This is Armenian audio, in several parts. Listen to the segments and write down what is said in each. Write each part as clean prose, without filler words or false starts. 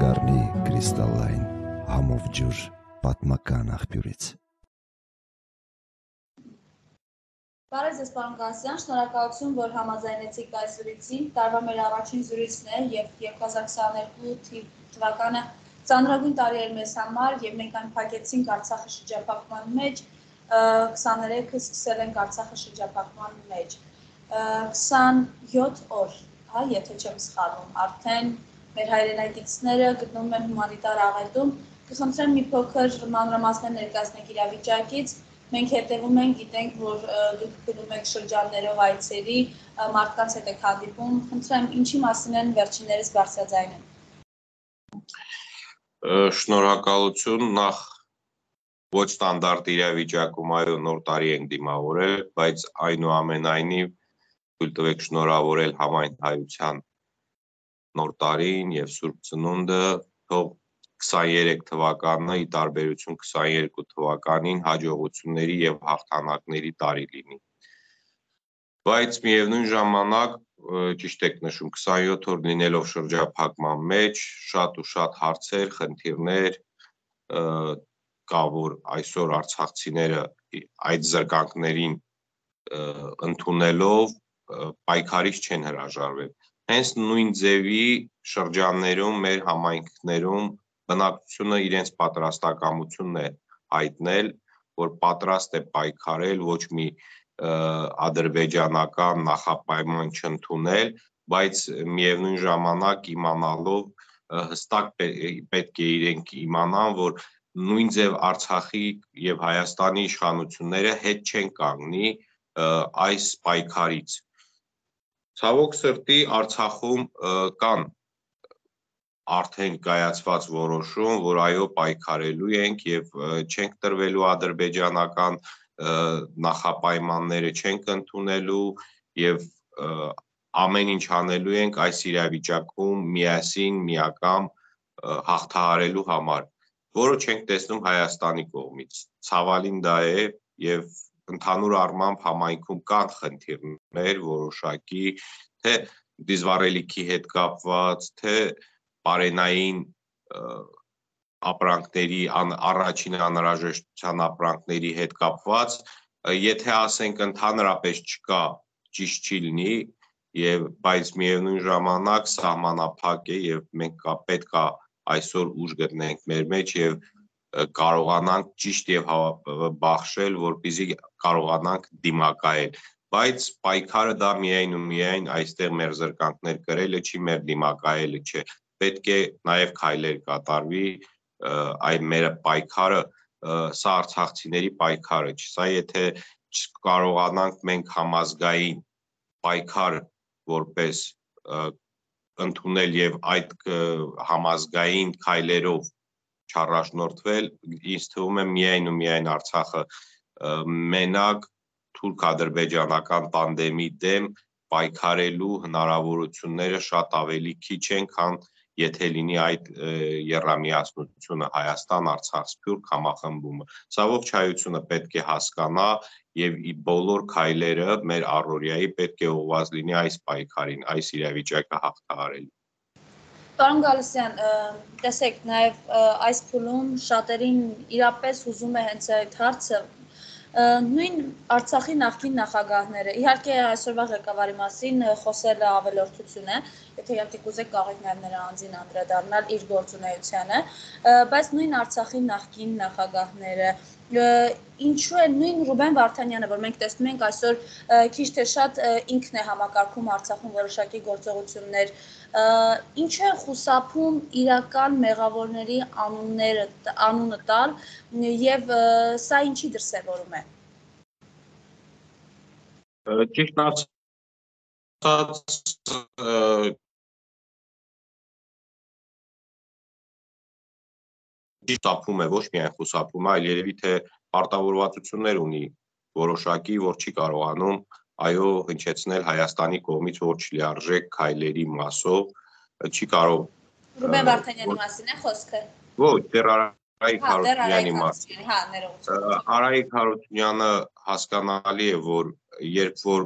Գարնի կրիստալային համով ջուր պատմական աղբյուրից։ Բարև ձեզ, պարոն Գասյան, շնորհակալություն, որ համաձայնեցիք այս զրույցին։ Տարվա մեր առաջին զրույցն է եւ 2022 թվականը ծանրագույն տարի էր մեզ համար եւ մենք այն փակեցինք Արցախի շրջափակման մեջ, 23-ը սկսել ենք Արցախի շրջափակման մեջ։ 27 օր, հա, եթե չեմ սխալվում, արդեն մեր հայրենակիցները գտնվում են հումանիտար աղետում։ Կխնդրեմ մի փոքր մանրամասներ ներկայացնեք իրավիճակից։ Մենք հետևում ենք, գիտենք, որ դուք գնում եք շրջաններով այցերի, մարդկանց հետ եք հանդիպում։ Խնդրեմ, ինչի մասին են վերջիններս բարձրաձայնում։ Շնորհակալություն, նախ ոչ ստանդարտ իրավիճակում այո նոր տարի ենք դիմավորել, բայց այնուամենայնիվ թույլ տվեք շնորհավորել համայնքայության նոր տարին եւ Սուրբ Ծնունդը, թող 23 թվականը ի տարբերություն 22 թվականին հաջողությունների եւ հաղթանակների տարի լինի։ Բայց միևնույն ժամանակ, ճիշտ եք նշում, 27 օր լինելով շրջափակման մեջ, շատ ու շատ հարցեր, խնդիրներ կա, որ այսօր արցախցիները այդ զրկանքներին ընդունելով պայքարից չեն հրաժարվել։ Հենց նույն ձևի շրջաններում, մեր համայնքներում բնակությունը իրենց պատրաստակամությունն է հայտնել, որ պատրաստ է պայքարել, ոչ մի ադրբեջանական նախապայման չընդունել, բայց միևնույն ժամանակ իմանալով հստակ պետք է իրենք իմանան, որ նույն ձև Արցախի եւ Հայաստանի իշխանությունները հետ չեն կանգնի այս պայքարից։ Ցավոք սրտի Արցախում կան արդեն կայացված որոշում, որ այո պայքարելու ենք եւ չենք տրվելու ադրբեջանական նախապայմանները չենք ընդունելու եւ ամեն ինչ անելու ենք այս իրավիճակում միասին միակամ հաղթահարելու համար, որը չենք տեսնում Հայաստանի կողմից։ Ցավալին դա է եւ ընդհանուր առմամբ համայնքում կան խնդիրներ որոշակի, թե դիզվարելիքի հետ կապված, թե պարենային ապրանքների, առաջին անհրաժեշտության ապրանքների հետ կապված, եթե ասենք ընդհանրապես չկա, ճիշտ չի լինի, եւ բայց միևնույն ժամանակ սահմանափակ է եւ մենք պետք է այսօր ուժ գտնենք մեր մեջ եւ կարողանանք ճիշտ եւ բախշել, որպեսզի կարողանանք դիմակայել, բայց պայքարը դա միայն ու միայն այստեղ մեր զրկանքներ կրելը չի, մեր դիմակայելը չէ, պետք է նաեւ քայլեր կատարվի, այ մեր պայքարը, սա արցախցիների պայքարը չի, սա եթե չկարողանանք մենք համազգային պայքար որպես ընդունել եւ այդ համազգային քայլերով չառաջնորդվել, ինձ թվում է միայն ու միայն Արցախը մենակ թուրք-ադրբեջանական պանդեմի դեմ պայքարելու հնարավորությունները շատ ավելի քիչ են, քան եթե լինի այդ եռամիացնությունը Հայաստան-Արցախ-Սփյուռք համախմբումը։ Սա ողջայնությունը պետք է հասկանա եւ բոլոր քայլերը մեր առօրյայի պետք է ուղղված լինի այս պայքարին, այս իրավիճակը հաղթահարելու։ Պարոն Գալստյան, տեսեք, նաև այս փուլում շատերին իրապես ուզում է հենց այդ հարցը, նույն Արցախի նախկին նախագահները, իհարկե այսօրվա ղեկավարի մասին խոսելը ավելորդություն է, եթե իհարկե կուզեք կարող եք նաև նրա անձին անդրադառնալ իր գործունեությանը, բայց նույն Արցախի նախկին նախագահները, ինչու է նույն Ռուբեն Վարդանյանը, որ մենք տեսնում ենք այսօր քիչ թե շատ ինքն է համակարգում Արցախում որոշակի գործողություններ, ինչու է խուսափում իրական մեղավորների անունը տալ եւ սա ինչի դրսեւորում է։ Ճիշտ ասած, խուսափում է, ոչ միայն խուսափում է, այլ երևի թե պարտավորվածություններ ունի որոշակի, որ չի կարողանում այո հնչեցնել Հայաստանի կողմից որ չլիարժեք քայլերի մասով չի կարող։ Ռուբեն Վարդանյանի մասին է խոսքը։ Ոչ, դեռ Արայիկ Հարությունյանի մասին։ Հա, ներողություն։ Արայիկ Հարությունյանը հասկանալի է, որ երբ որ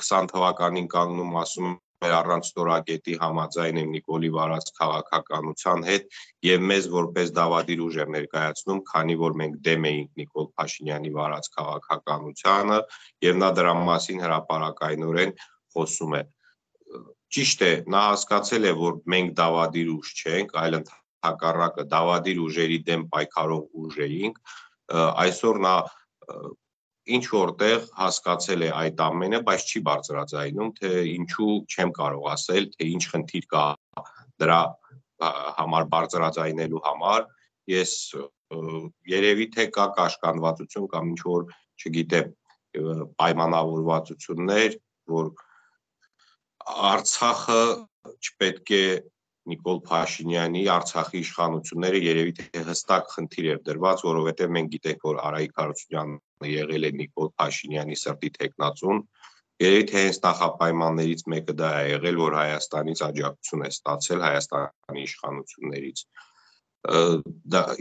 20 թվականին կանգնում ասում առանց ստորագետի համաձայն եմ Նիկոլի վարած քաղաքականության հետ եւ մեզ որպես դավադիր ուժ եմ ներկայացնում, քանի որ մենք դեմ էինք Նիկոլ Փաշինյանի վարած քաղաքականությանը եւ նա դրա մասին հրապարակայնորեն խոսում է։ Ճիշտ է, նա հասկացել է, որ մենք դավադիր ուժ չենք, այլ հակառակը դավադիր ուժերի դեմ պայքարող ուժ էինք, այսօր նա ինչ-որտեղ հասկացել է այդ ամենը, բայց չի բարձրաձայնում, թե ինչու չեմ կարող ասել, թե ինչ խնդիր կա դրա համար բարձրաձայնելու համար, ես երևի թե կա կաշկանդվածություն կամ ինչ-որ, չգիտեմ, պայմանավորվածություններ, որ Արցախը չպետք է Նիկոլ Փաշինյանի Արցախի իշխանությունները երևի թե հստակ խնդիր էր դրված, որովհետև մենք գիտենք, որ Արայիկ Հարությունյանը եղել է Նիկոլ Փաշինյանի սրտի թեկնածուն, երևի թե հենց նախապայմաններից մեկը դա է եղել, որ Հայաստանից աջակցություն է ստացել Հայաստանի իշխանություններից։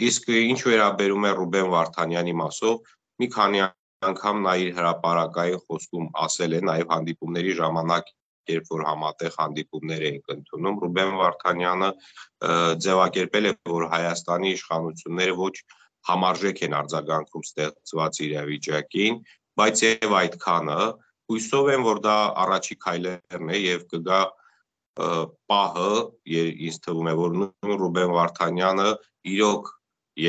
Իսկ ինչ վերաբերում է Ռուբեն Վարդանյանի մասով, մի քանի անգամ նա իր հրապարակային խոսքում ասել է, նաև հանդիպումների ժամանակ երբ որ համատեղ հանդիպումներ էինք ընդունում, Ռուբեն Վարդանյանը ձևակերպել է, որ Հայաստանի իշխանությունները ոչ համարժեք են արձագանքում ստեղծված իրավիճակին, բայց եւ այդքանը, հույսով եմ, որ դա առաջի քայլերն է եւ կգա պահը, ինձ թվում է, որ Ռուբեն Վարդանյանը իրոք,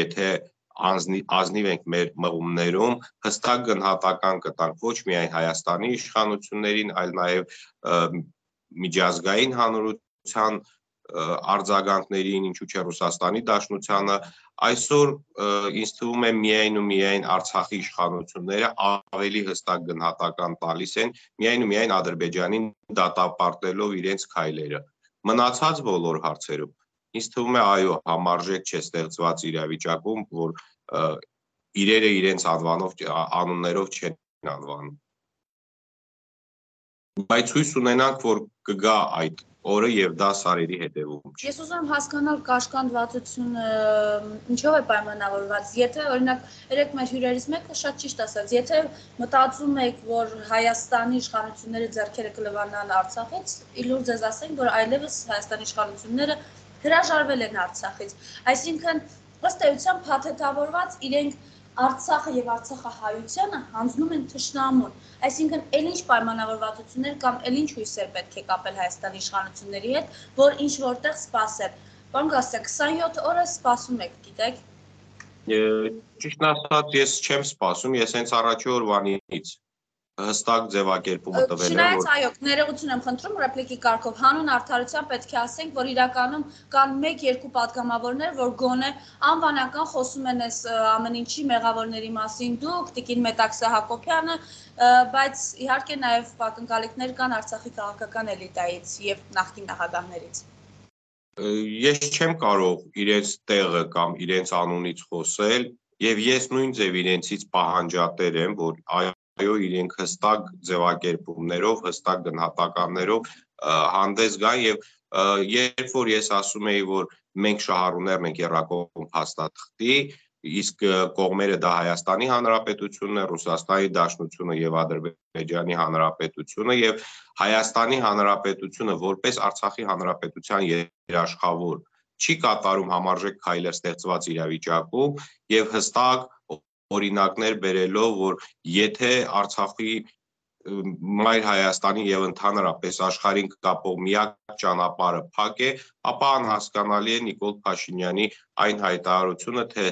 եթե ազնիվ ենք մեր մղումներում, հստակ գնահատական կտանք ոչ միայն Հայաստանի իշխանություններին, այլ նաև միջազգային հանրության արձագանքներին, ինչու չէ Ռուսաստանի Դաշնությանը, այսօր ինձ թվում է միայն ու միայն Արցախի իշխանությունները ավելի հստակ գնահատական տալիս են, միայն ու միայն Ադրբեջանին դատապարտելով իրենց քայլերը։ Մնացած բոլոր հարցերում ինձ թվում է, այո, համարժեք չէ ստեղծված իրավիճակում, որ իրերը իրենց անուններով չեն անվանում։ Բայց հույս ունենանք, որ կգա այդ օրը եւ դա սարերի հետեւում չի։ Ես ուզում հասկանալ կաշկանդվածությունը ինչով է պայմանավորված։ Եթե օրինակ երեք մեր հյուրերից մեկը շատ ճիշտ ասաց, եթե մտածում եք, որ Հայաստանի իշխանությունները ձեռքերը կլվանան Արցախից, իլուր ձեզ ասենք, որ այլևս Հայաստանի իշխանությունները հրաժարվել են Արցախից, այսինքն ըստ էության փաթեթավորված իրենք Արցախը եւ արցախահայությունը հանձնում են թշնամուն, այսինքն ել ինչ պայմանավորվածություններ կամ ել ինչ հույսեր պետք է կապել Հայաստանի իշխանությունների հետ, որ ինչ որտեղ սպասել։ Պարոն Գասեկ, 27 օրը սպասում եք, գիտեք։ Ճիշտն ասած, ես չեմ սպասում, ես հենց առաջի օրվանից հստակ ձևակերպումը տվել է, որ այո, ներողություն եմ խնդրում, ռեպլիկի կարգով հանուն արդարության պետք է ասենք, որ իրականում կան 1-2 պատգամավորներ, որ գոնե անվանական խոսում են այս ամեն ինչի մեղավորների մասին, դուք, Տիկին Մետաքսե Հակոբյանը, բայց իհարկե նաև ակնկալիքներ կան Արցախի քաղաքական էլիտայից եւ նախկին նախագահներից։ Ես չեմ կարող իրենց տեղը կամ իրենց անունից խոսել, եւ ես նույն ձեւ իրենցից պահանջատեր եմ, որ այո, իրենք հստակ ձևակերպումներով, հստակ գնահատականներով հանդես գան եւ երբ որ ես ասում էի, որ մենք շահառուներն ենք Եռակողմ փաստաթղթի, իսկ կողմերը դա Հայաստանի Հանրապետությունն է, Ռուսաստանի Դաշնությունը եւ Ադրբեջանի Հանրապետությունը եւ Հայաստանի Հանրապետությունը որպես Արցախի Հանրապետության երաշխավոր չի կատարում համարժեք քայլեր ստեղծված իրավիճակում եւ հստակ օրինակներ բերելով, որ եթե Արցախի մայր Հայաստանի եւ ընդհանրապես աշխարհին կապող միակ ճանապարհը փակ է, ապա անհասկանալի է Նիկոլ Փաշինյանի այն հայտարարությունը, թե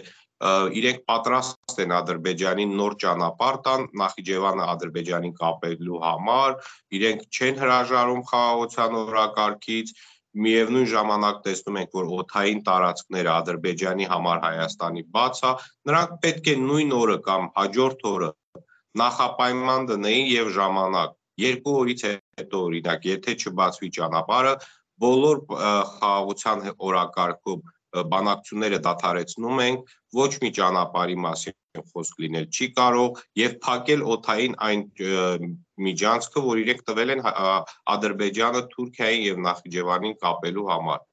իրենք պատրաստ են Ադրբեջանի նոր ճանապարհ տան Նախիջևանը Ադրբեջանին կապելու համար, իրենք չեն հրաժարվում խաղաղության օրակարգից, միևնույն ժամանակ տեսնում ենք, որ օթային տարածքները Ադրբեջանի համար Հայաստանի բաց է, նրանք պետք է նույն օրը կամ հաջորդ օրը նախապայման դնեին եւ ժամանակ, 2 օրից հետո օրինակ, եթե չբացվի ճանապարհը, բոլոր խաղաղության օրակարգով բանակցությունները դադարեցնում ենք, ոչ մի ճանապարհի մասին խոսք լինել չի կարող եւ փակել օթային այն միջանցքը, որ իրենք տվել են Ադրբեջանը, Թուրքիային եւ Նախիջևանին կապելու համար։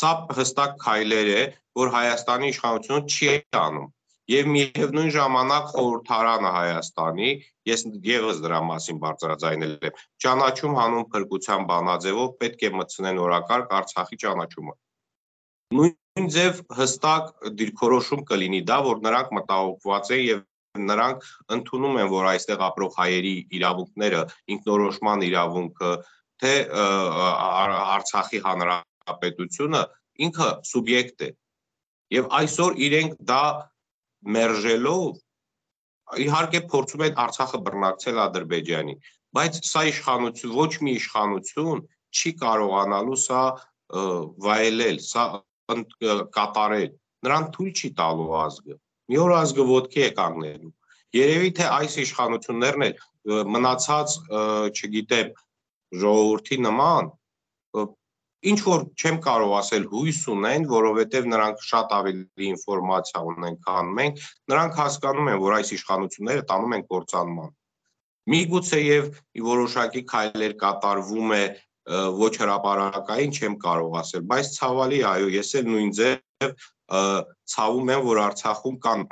Սա հստակ քայլեր է, որ Հայաստանի իշխանությունը չի անում։ Եվ միևնույն ժամանակ խորհրդարանը Հայաստանի, ես եւս դրա մասին բարձրաձայնել եմ, ճանաչում հանուն փրկության բանաձևով պետք է մտցնեն օրակարգ Արցախի ճանաչումը։ Նույն ձև հստակ դիրքորոշում կլինի դա, որ նրանք մտահոգված են եւ նրանք ընդունում են, որ այստեղ ապրող հայերի իրավունքները, ինքնորոշման իրավունքը, թե Արցախի հանրապետությունը ինքը սուբյեկտ է։ Եվ այսօր իրենք դա մերժելով իհարկե փորձում են Արցախը բռնակցել Ադրբեջանի, բայց սա իշխանություն, ոչ մի իշխանություն չի կարողանալու սա վայելել, սա կատարել։ Նրան թույլ չի տալու ազգը։ Մի օր ազգը ոտքի է կանգնելու։ Երևի թե այս իշխանություններն էլ մնացած, չգիտեմ, ժողովրդի նման ինչ որ չեմ կարող ասել հույս ունեն, որովհետև նրանք շատ ավելի ինֆորմացիա ունեն, քան մենք, նրանք հասկանում են, որ այս իշխանությունները տանում են կործանման։ Միգուցե եւ որոշակի քայլեր կատարվում է ոչ հրապարակային, չեմ կարող ասել, բայց ցավալի, այո, ես էլ նույն ձև ցավում եմ, որ Արցախում կան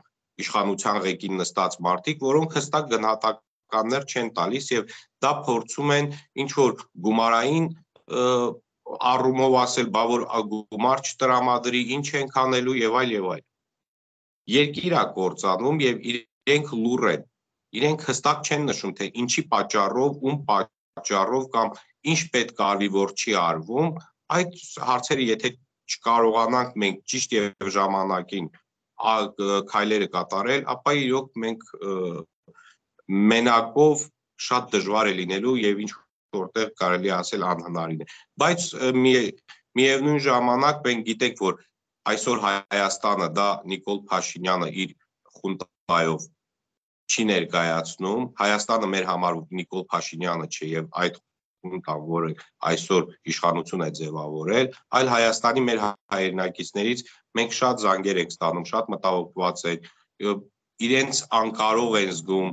իշխանության ղեկին նստած մարդիկ, որոնք հստակ գնահատականներ չեն տալիս եւ դա փորձում են ինչ որ գումարային առումով ասել, բա որ գումար չտրամադրի, ինչ են կանելու եւ այլ եւ այլ։ Երկիրա կործանում եւ իրենք լուր են։ Իրենք հստակ չեն նշում, թե ինչի պատճառով, ում պատճառով կամ ինչ պետք է արվի, որ չի արվում, այդ հարցերը եթե չկարողանանք մենք ճիշտ եւ ժամանակին քայլերը կատարել, ապա իրոք մենք մենակով շատ դժվար է լինելու եւ ինչ որտեղ կարելի ասել անհնարին է։ Բայց միևնույն ժամանակ մենք գիտենք, որ այսօր Հայաստանը դա Նիկոլ Փաշինյանը իր խունտայով չի ներկայացնում, Հայաստանը մեր համար Նիկոլ Փաշինյանը չէ եւ այդ որը այսօր իշխանություն է ձևավորել, այլ Հայաստանի մեր հայրենակիցներից մենք շատ զանգեր ենք ստանում, շատ մտահոգված են, իրենց անկարող են զգում,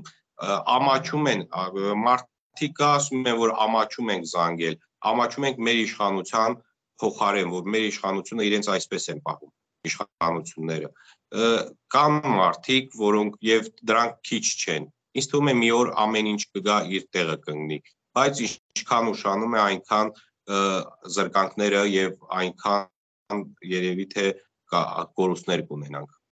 ամաչում են, մարդիկ ասում են, որ ամաչում ենք զանգել, ամաչում ենք մեր իշխանության փոխարեն, որ մեր իշխանությունը իրենց այսպես են պահում, իշխանությունները։ Կան մարդիկ, որոնք եւ դրանք քիչ չեն, ինձ թվում է մի օր ամեն ինչ կգա իր տեղը կընկնի, բայց ինչքան ուշանում է, այնքան զրկանքները եւ այնքան երևի թե կորուստներ կունենանք։